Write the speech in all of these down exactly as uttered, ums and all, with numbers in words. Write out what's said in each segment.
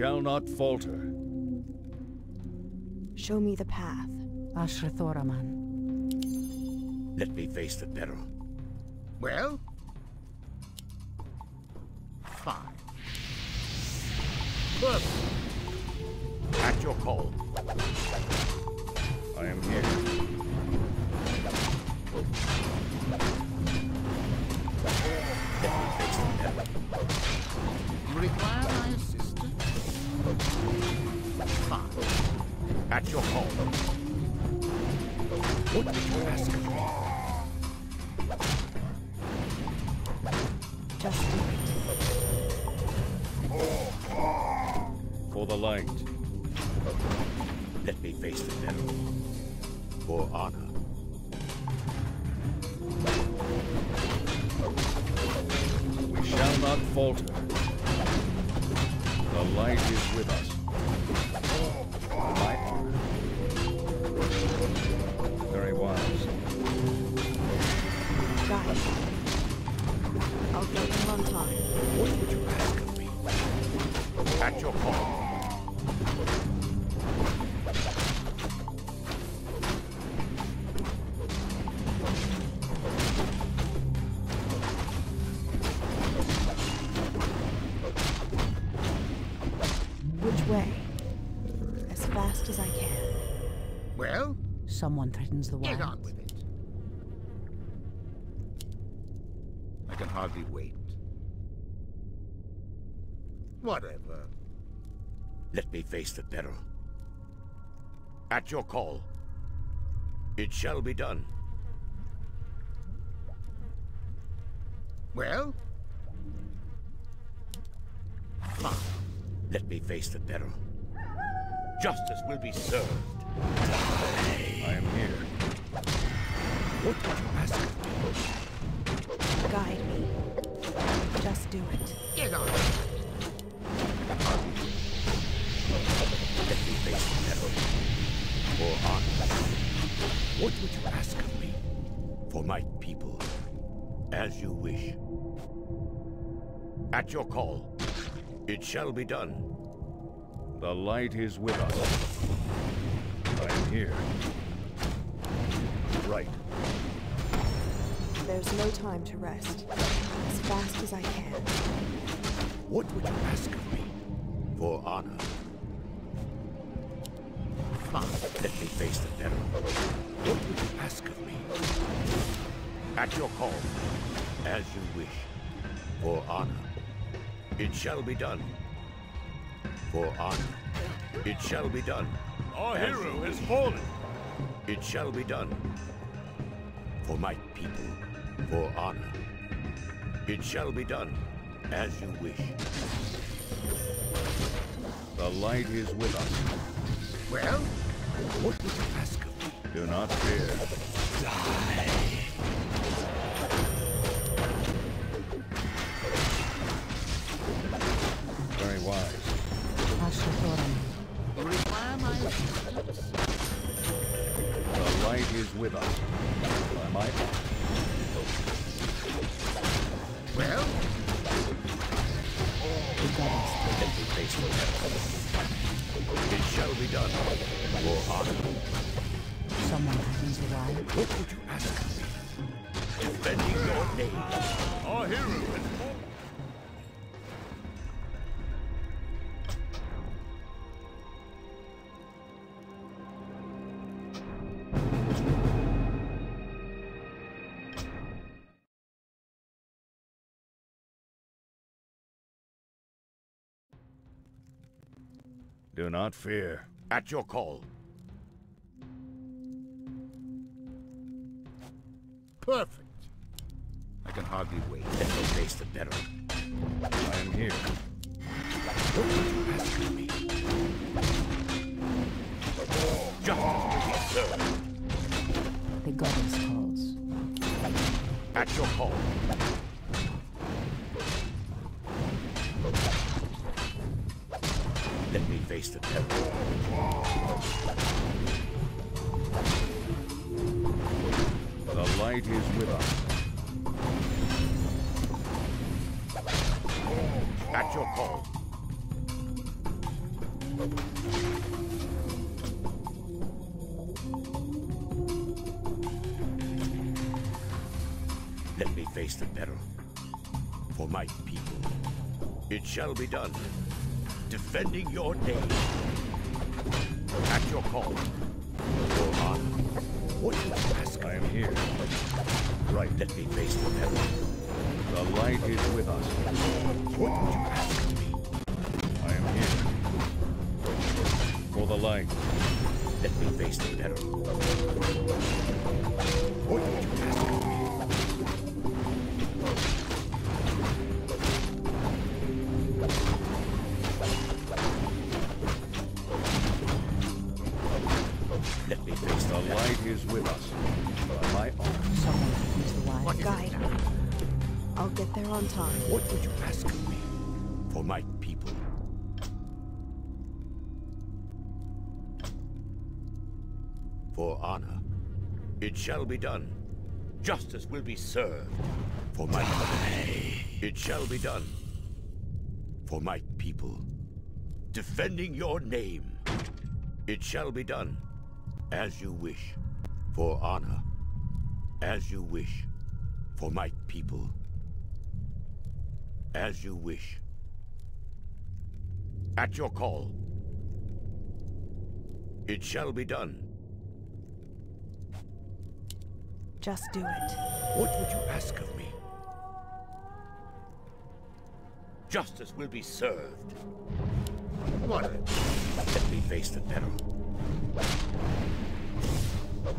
shall not falter. Show me the path, Ashra Thoraman. Let me face the peril. Well? Fine. Look. At your call. I am here. You require my assistance? Fine. At your call. What did you ask of me? Just do it. For the light. Let me face the devil. For honor. We shall not falter. The light is with us. My honor. Very wise. Guys, I'll get him on time. What would you ask of me? At your call. Someone threatens the wild. Get on with it. I can hardly wait. Whatever. Let me face the peril. At your call. It shall be done. Well? Fine. Let me face the peril. Justice will be served. I am here. What did you ask me? Guide me. Just do it. Get on. Let me face the metal. For honor. What would you ask of me? For my people. As you wish. At your call. It shall be done. The light is with us. I am here. Right. There's no time to rest. As fast as I can. What would you ask of me? For honor. Fine. Let me face the peril. What would you ask of me? At your call. As you wish. For honor. It shall be done. For honor. It shall be done. Our as hero has fallen. It shall be done. For my people, for honor. It shall be done, as you wish. The light is with us. Well? What would you ask of me? Do not fear. Die. Very wise. Ashra Thoraman. Require my assistance. The light is with us. My well, it shall be done. For honor. Someone happens arrived. What would you ask of me? Defending your name. Our hero is born. Do not fear. At your call. Perfect. I can hardly wait. Let me face the peril. I am here. What would you ask of me? Justice will be served. The goddess calls. At your call. Let me face the devil. The light is with us. At your call. face the peril. For my people, it shall be done. Defending your name. At your call. Your honor. What do you ask? I am here. Right, let me face the peril. The light is with us. What would you ask of me? I am here. For the light. Let me face the peril. What would you ask of me? Let me face the, the light battle. Is with us. By my arm. Someone who's the wise guide. I'll get there on time. What would you ask of me? For my people. For honor. It shall be done. Justice will be served. For my die. It shall be done. For my people. Defending your name. It shall be done. As you wish, for honor. As you wish, for my people. As you wish. At your call. It shall be done. Just do it. What would you ask of me? Justice will be served. What? Let me face the peril.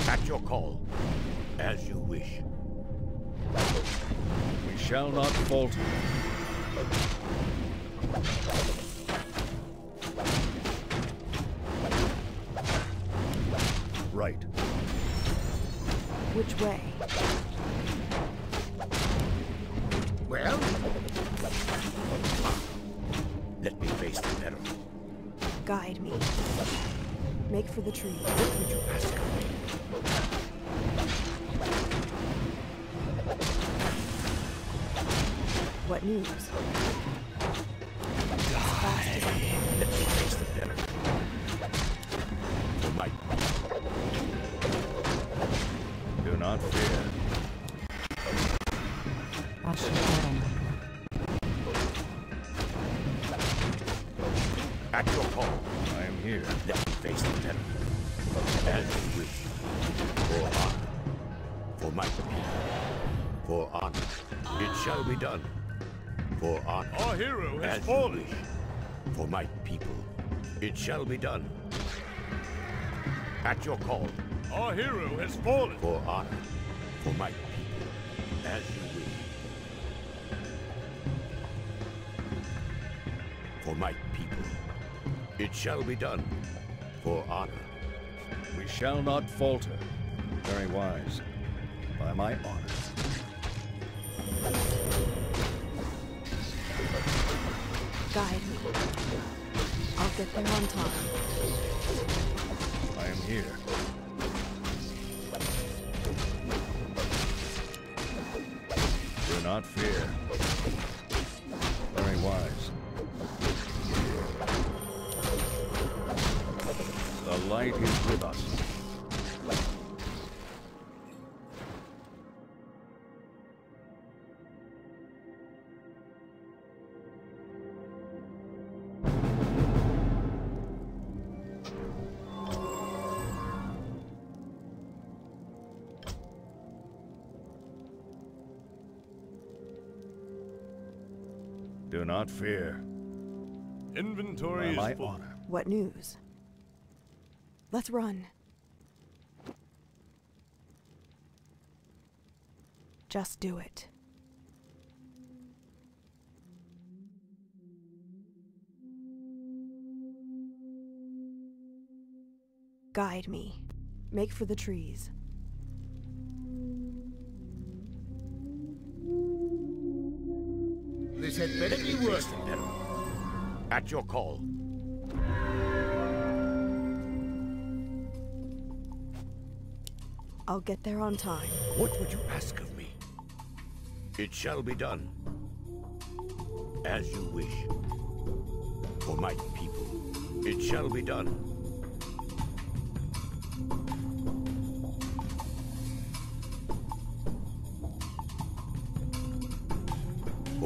At your call, as you wish. We shall not falter. Right. Which way? Well? Let me face the peril. Guide me. Make for the tree. What would you ask of me? What news? Die. Let me face the peril. For my people. Do not fear. Ashra Thoraman. At your call. I am here. Let me face the peril. As you wish. For honor. For my people. For honor. It shall be done. For honor. Our hero has fallen. For my people, it shall be done. At your call. Our hero has fallen. For honor. For my people, as you will. For my people, it shall be done. For honor. We shall not falter. Very wise. By my honor. Guide me. I'll get there on time. I am here. Do not fear. Very wise. The light is with us. Do not fear. Inventory is full. What news? Let's run. Just do it. Guide me. Make for the trees. This had better be worse than better. At your call. I'll get there on time. What would you ask of me? It shall be done. As you wish. For my people, it shall be done.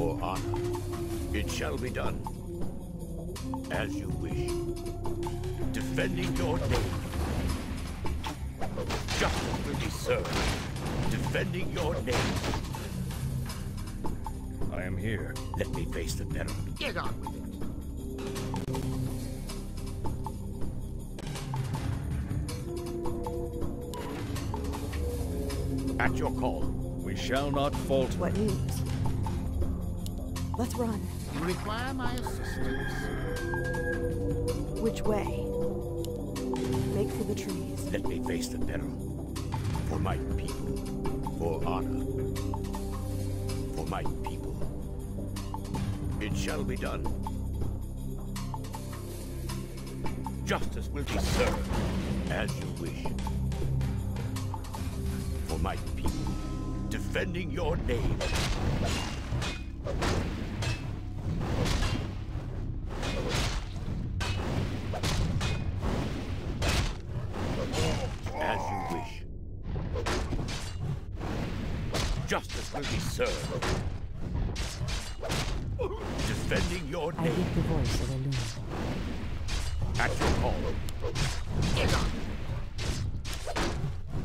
your honor. It shall be done. As you wish. Defending your name. Justice will be served. Defending your name. I am here. Let me face the peril. Get on with it. At your call. We shall not falter. What news? Let's run. You require my assistance. Which way? Make for the trees. Let me face the peril. For my people. For honor. For my people. It shall be done. Justice will be served. As you wish. My people, defending your name. As you wish. Justice will be served. Defending your name. I hear the voice of Illumi. At your call. Get on.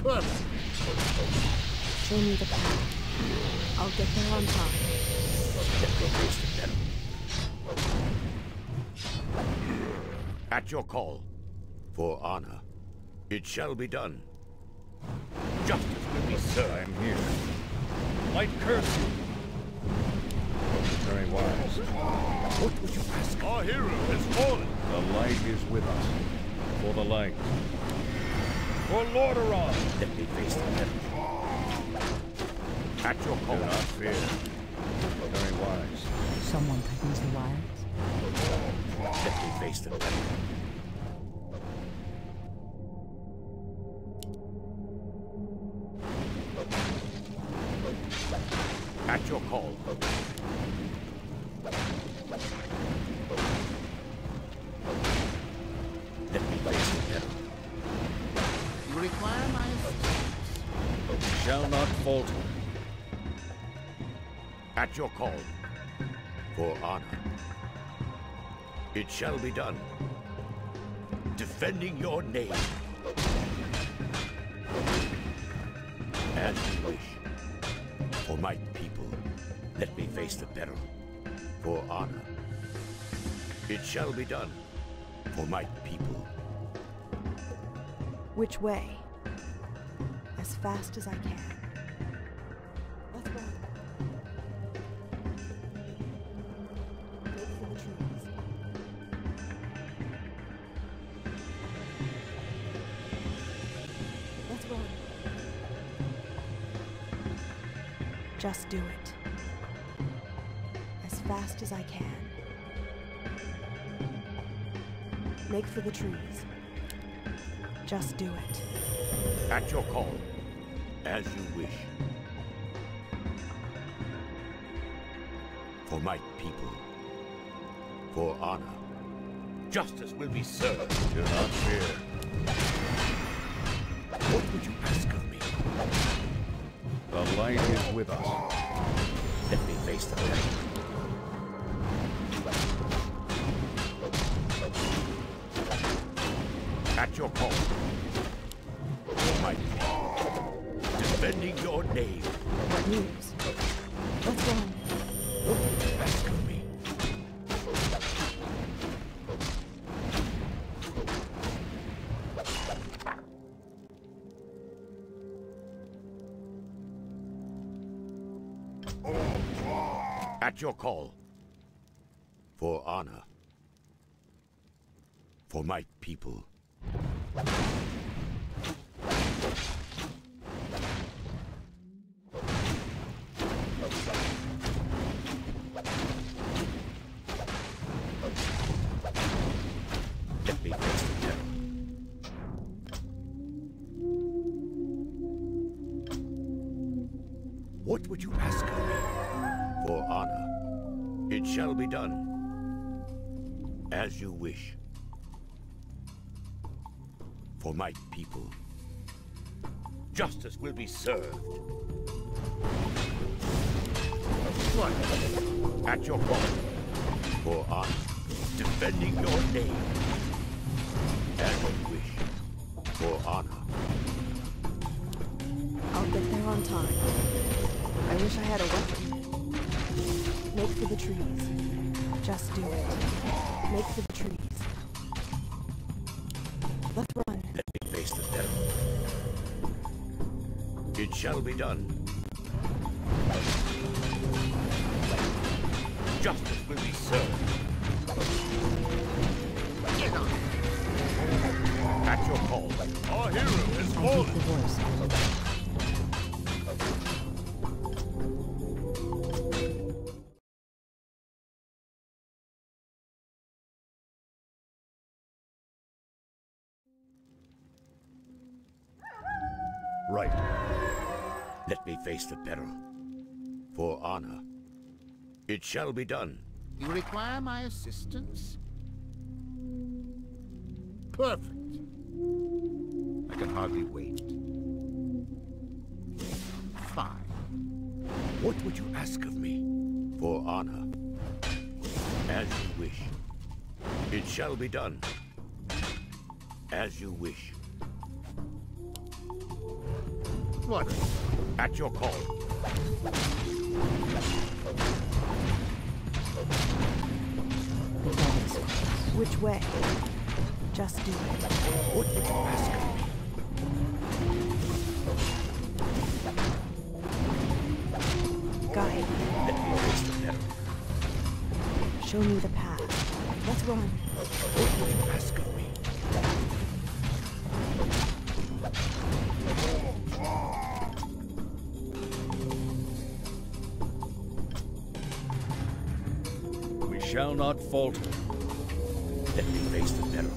Perfect. Show me the path. I'll get there on time. At your call, for honor, it shall be done. Justice will be served. I am here. Might curse you. Very wise. What would you ask? Our hero has fallen. The light is with us. For the light. For Lordaeron. Let me face the devil. At your call. Do not fear. Very wise. Someone tightens the wires. Let me face them. At your call. Let me face them. You require my assistance. Shall not falter. At your call, for honor, it shall be done. Defending your name, as you wish. For my people, let me face the peril. For honor, it shall be done. For my people. Which way? As fast as I can. Just do it. As fast as I can. Make for the trees. Just do it. At your call. As you wish. For my people. For honor. Justice will be served. Do not fear. What would you ask of me? The light is with us. Let me face the light. At your call. For my people. Defending your name. What news? What's wrong? What would you ask of me? At your call. For honor. For my people. Let me face the devil. What would you ask of me? For honor, it shall be done, as you wish. For my people, justice will be served. blood at your body for us defending your name and a wish for honor. I'll get there on time. I wish I had a weapon. Make for the trees. Just do it. Make for the trees. Let's run. Let me face the devil. It shall be done. Justice will be served. At your call, our hero is fallen. Right. Let me face the peril. For honor. It shall be done. You require my assistance? Perfect. I can hardly wait. Fine. What would you ask of me? For honor. As you wish. It shall be done. As you wish. What? At your call. Which way? Just do it. What did you ask of me? Guide me. Let me face the peril. Show me the path. Let's run. What did you ask of me? Shall not falter. Let me face the peril.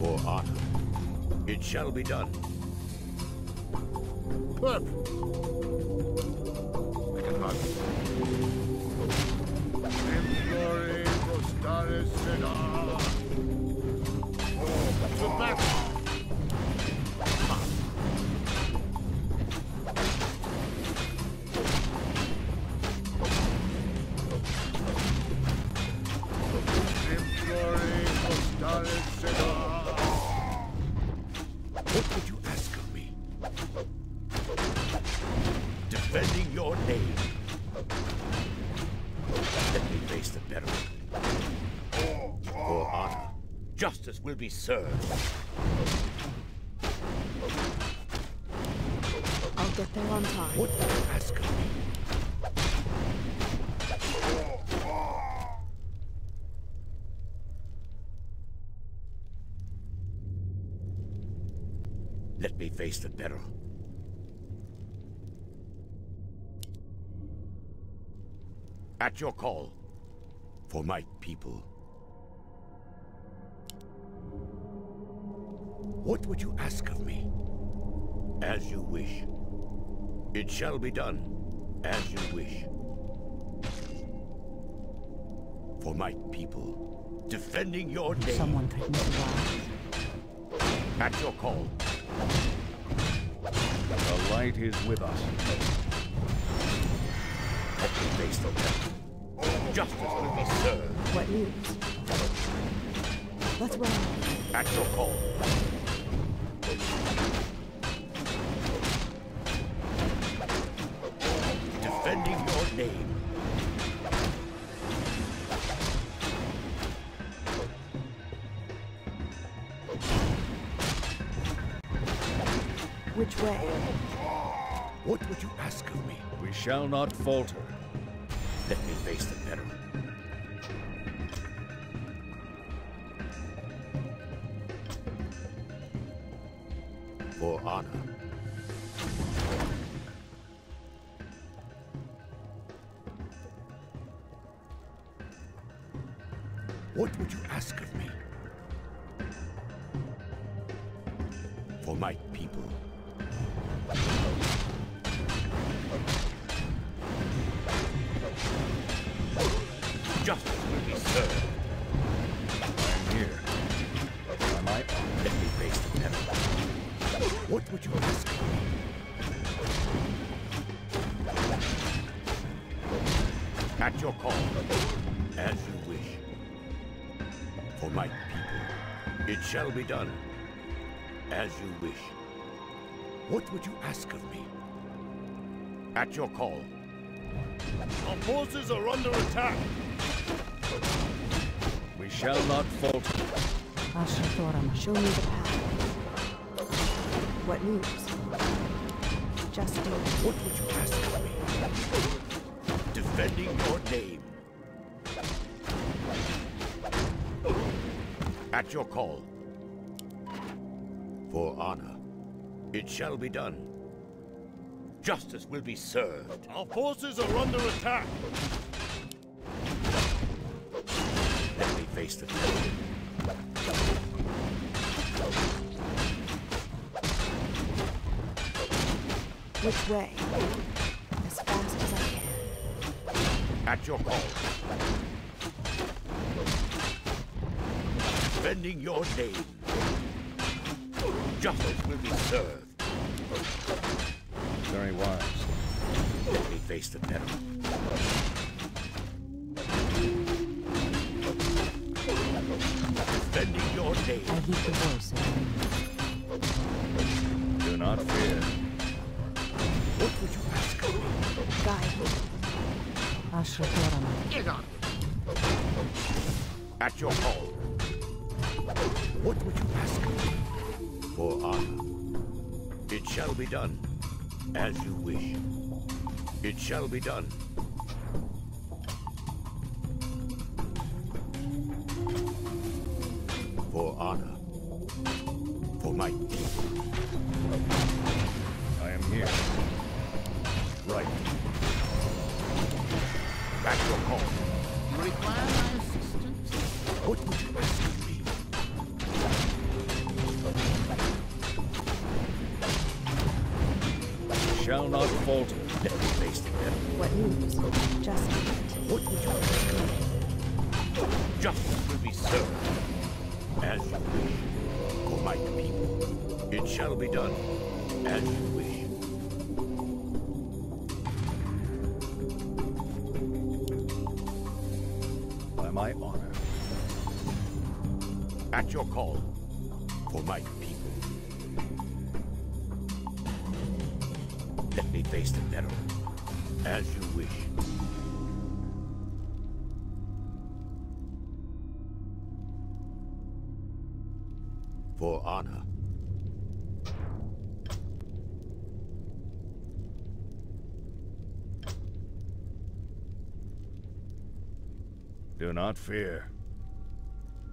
For honor, it shall be done. Perfect. I can hardly. In glory, Postaris Senna. To battle. Justice will be served. I'll get there on time. What do you ask of me? Let me face the peril. At your call, for my people. What would you ask of me? As you wish. It shall be done as you wish. For my people, defending your name. Someone take me to life. At your call. The light is with us. Let me face the devil. Justice will be served. What news? Let's run. At your call. Defending your name. Which way? What would you ask of me? We shall not falter. Let me face the peril. For honor. What would you ask of me? For my people. Justice will be served. I'm here. By my honor. Let me face the devil. What would you ask? at your call, as you wish. For my people, it shall be done, as you wish. What would you ask of me? At your call. Our forces are under attack. We shall not fall. Ashra Thoraman, show me the path. What news? Just do it. What would you ask of me? Defending your name. At your call. For honor, it shall be done. Justice will be served. Our forces are under attack. Let me face the devil. Which way? As fast as I can. At your call. Defending your name. Justice will be served. Very wise. Let me face the peril. Defending your name. I heed the voice of you. Do not fear. What would you ask of me? Guide. Ashra Thoraman. Get on. At your call. What would you ask of me? For honor, it shall be done, as you wish. It shall be done. For honor, for my people. I am here. Right. Back your call. You require my assistance? What would you ask of me? Shall not falter. Let me face the devil. What news? Just what would you ask? Justice will be served. As you wish, for my people. It shall be done as you wish. By my honor. At your call, for my people. Let me face the peril, as you wish. For honor. Do not fear.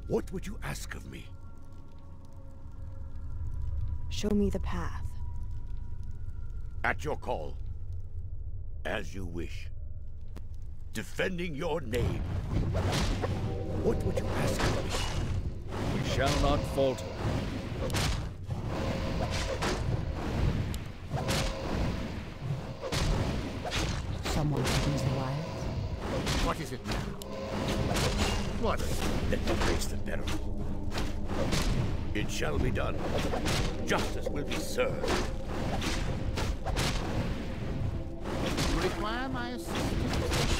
What would you ask of me? Show me the path. At your call, as you wish. Defending your name. What would you ask of me? We shall not falter. Someone sees the wild. What is it now? What? Let me face the peril. It shall be done. Justice will be served. Require my assistance.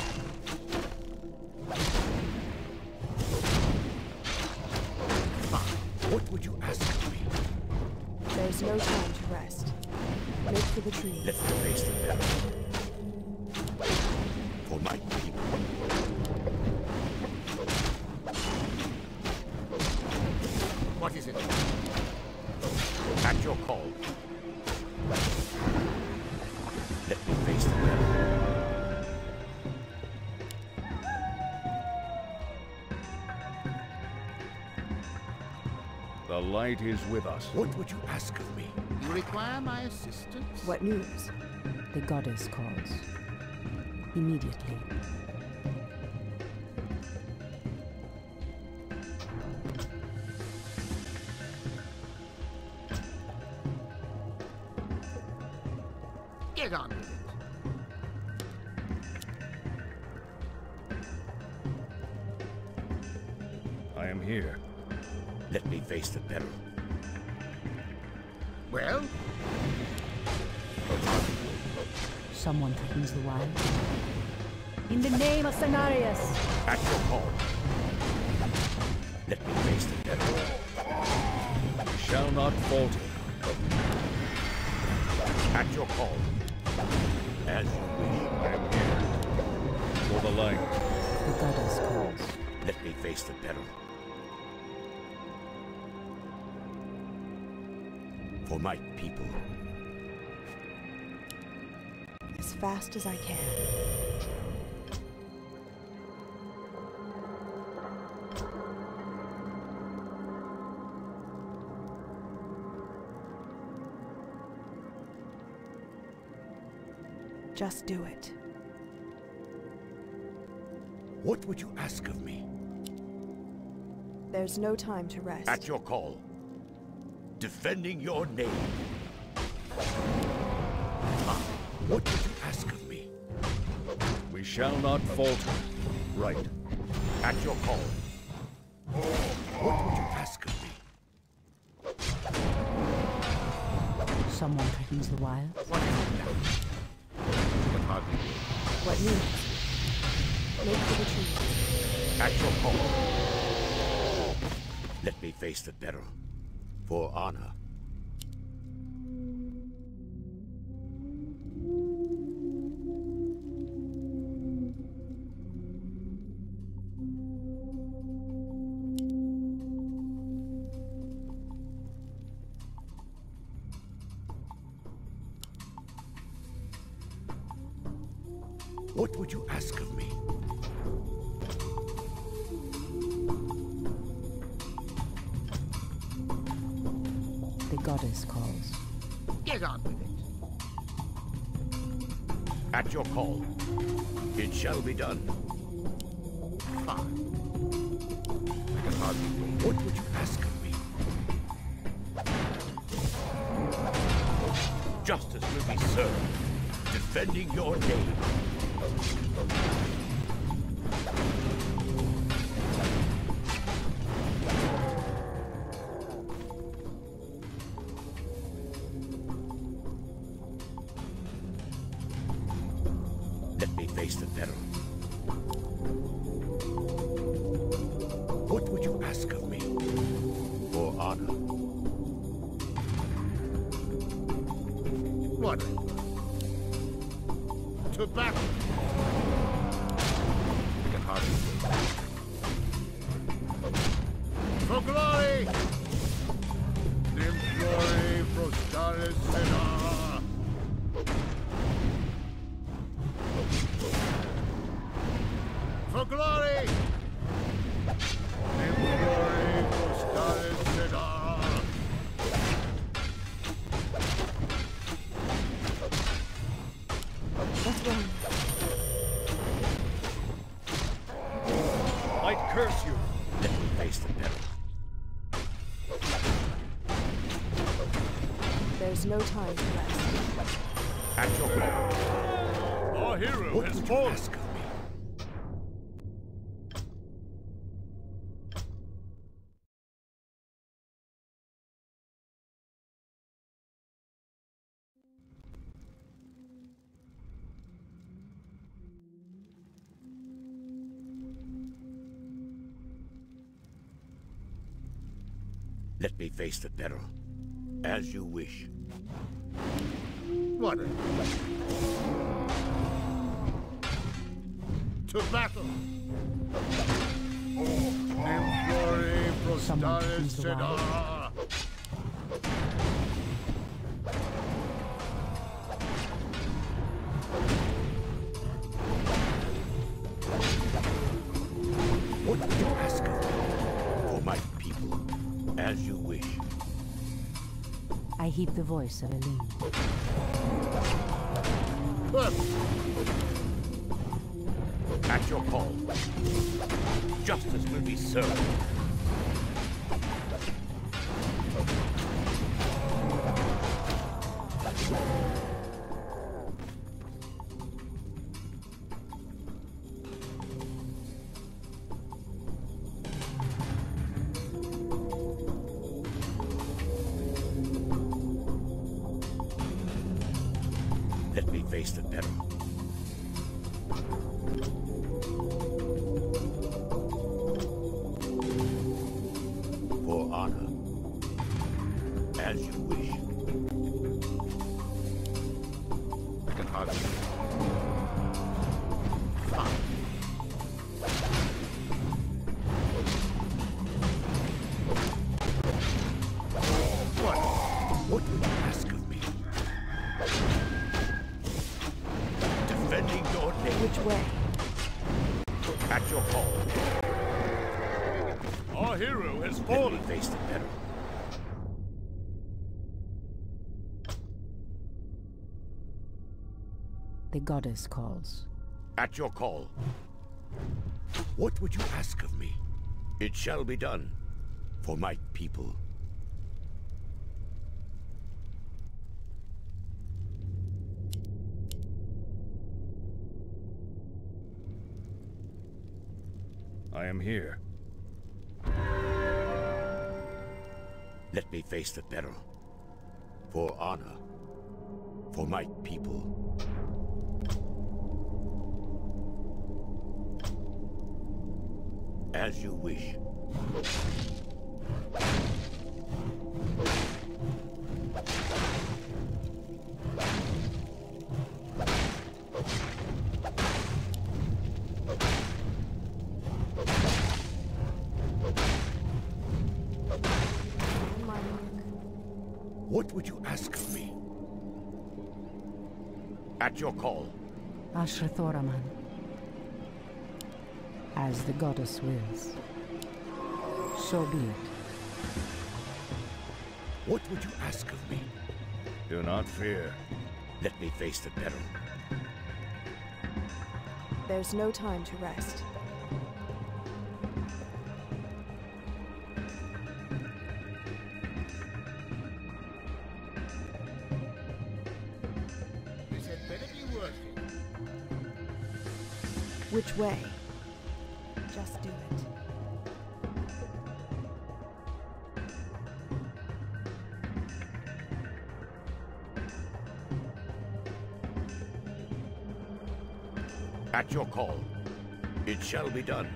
What would you ask of me? There's no time to rest. Make for the trees. Let me face the devil. For my people. What is it? At your call. Let me face the devil. The light is with us. What would you ask of me? You require my assistance? What news? The goddess calls. Immediately. Get on with it. I am here. Let me face the peril. Well? Someone threatens the wild. In the name of Cenarius. At your call. Let me face the devil. You shall not falter. At your call. As you wish, I am here. For the light. The goddess calls. Let me face the peril. For my people. As fast as I can. Just do it. What would you ask of me? There's no time to rest. At your call. Defending your name. Ah, what would you ask of me? We shall not falter. Right. At your call. What would you ask of me? Someone threatens the wilds. What is What news? Make for the truth. At your call. Let me face the peril. For honor. What would you ask of me? The goddess calls. Get on with it. At your call. It shall be done. Fine. What would you ask of me? Justice will be served. Defending your name. Let me face the peril. What would you ask of me? For honor. What? To battle. For glory! Dim glory, Prostaris Senna! For glory! Dim glory, Prostaris Senna! What's wrong? I'd curse you! Let me face the devil. There's no time to rest. At your call. Our hero what has fallen. Ask of me? Let me face the peril. As you wish. What? To battle! Nimflori Prostaris Sedara! What do you ask of me? For my people, as you wish. I heed the voice of Aline. At your call, justice will be served. Let me face the peril. As you wish. I can hardly. Fine. What? What would you ask of me? Defending your name. Which way? At your call. Our hero has fallen. Let me face the battle. The goddess calls. At your call. What would you ask of me? It shall be done. For my people. I am here. Let me face the peril. For honor. For my people. As you wish. What would you ask of me? At your call. Ashra Thoraman. As the goddess wills. So be it. What would you ask of me? Do not fear. Let me face the peril. There's no time to rest. This had better be worth it. Which way? Just do it. At your call, it shall be done.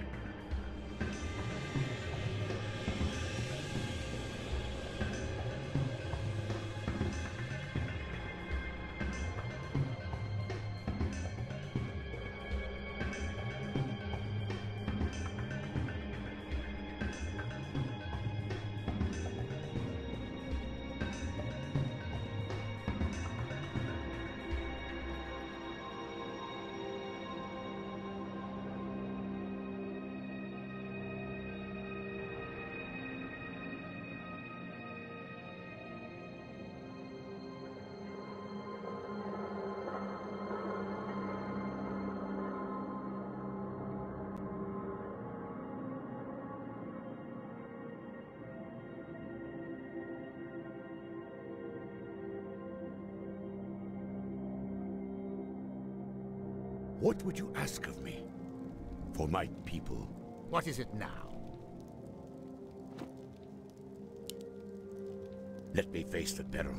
What would you ask of me? For my people. What is it now? Let me face the peril.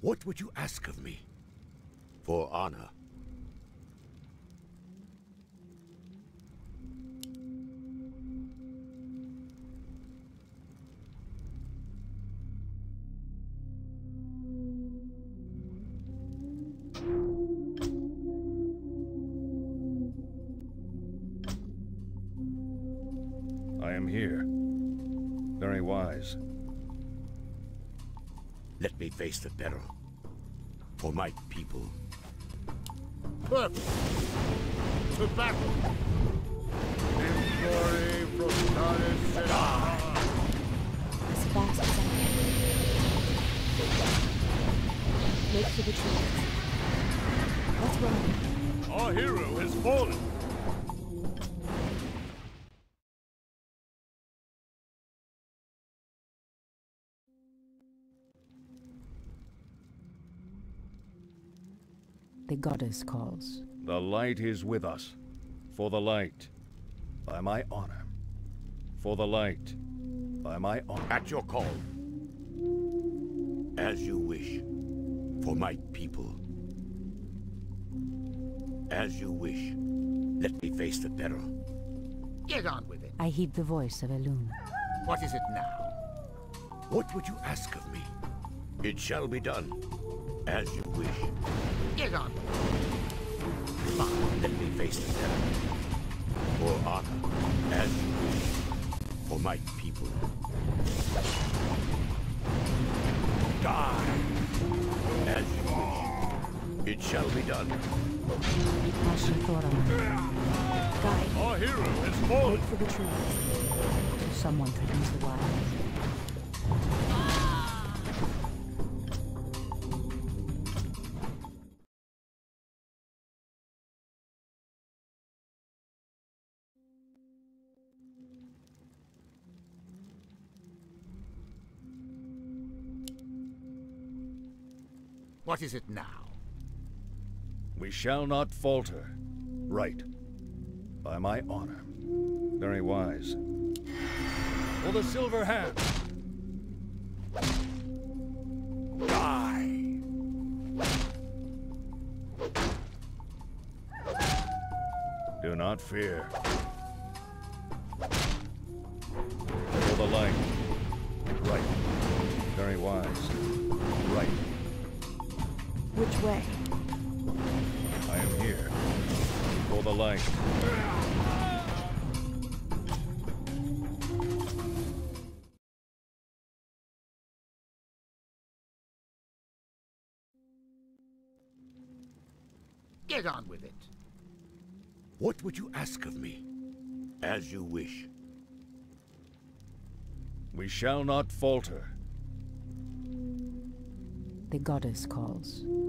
What would you ask of me? For honor. I am here. Very wise. Let me face the peril. For my people. Perfect. To battle. Victory from Arthas. As fast as I can. Make for the trees. Let's run. Our hero has fallen. The goddess calls. The light is with us. For the light. By my honor. For the light. By my honor. At your call. As you wish. For my people. As you wish. Let me face the peril. Get on with it. I heed the voice of Elune. What is it now? What would you ask of me? It shall be done. As you wish. Get on with it. Fine. Let me face the peril. For honor. As you wish. For my people. Die. As you wish. It shall be done. Ashra Thoraman. Our hero has fallen. Wait for the truth. Someone could use the wire. What is it now? We shall not falter. Right. By my honor. Very wise. For the silver hand! Die! Do not fear. For the light. Right. Very wise. Right. Which way? I am here. For the light. Get on with it. What would you ask of me? As you wish. We shall not falter. The goddess calls.